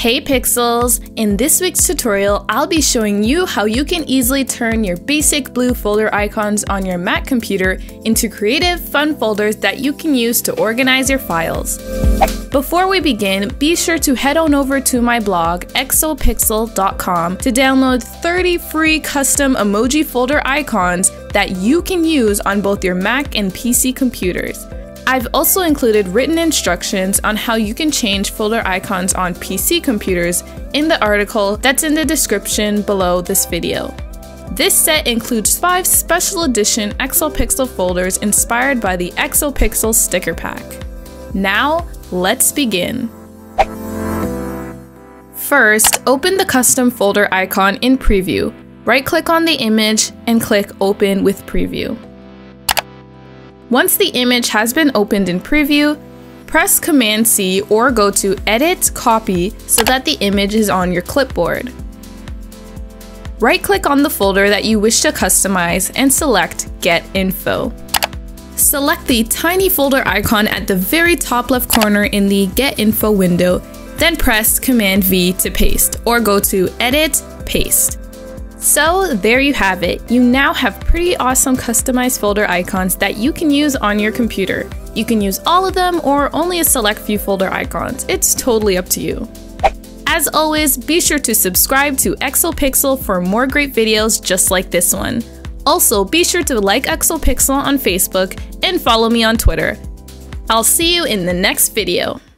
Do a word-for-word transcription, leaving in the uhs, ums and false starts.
Hey Pixels! In this week's tutorial, I'll be showing you how you can easily turn your basic blue folder icons on your Mac computer into creative, fun folders that you can use to organize your files. Before we begin, be sure to head on over to my blog, x o pixel dot com, to download thirty free custom emoji folder icons that you can use on both your Mac and P C computers. I've also included written instructions on how you can change folder icons on P C computers in the article that's in the description below this video. This set includes five special edition X O Pixel folders inspired by the X O Pixel sticker pack. Now, let's begin. First, open the custom folder icon in Preview. Right-click on the image and click Open with Preview. Once the image has been opened in Preview, press command C or go to Edit, Copy so that the image is on your clipboard. Right-click on the folder that you wish to customize and select Get Info. Select the tiny folder icon at the very top left corner in the Get Info window, then press command V to paste or go to Edit, Paste. So there you have it. You now have pretty awesome customized folder icons that you can use on your computer. You can use all of them or only a select few folder icons. It's totally up to you. As always, be sure to subscribe to X O Pixel for more great videos just like this one. Also, be sure to like X O Pixel on Facebook and follow me on Twitter. I'll see you in the next video.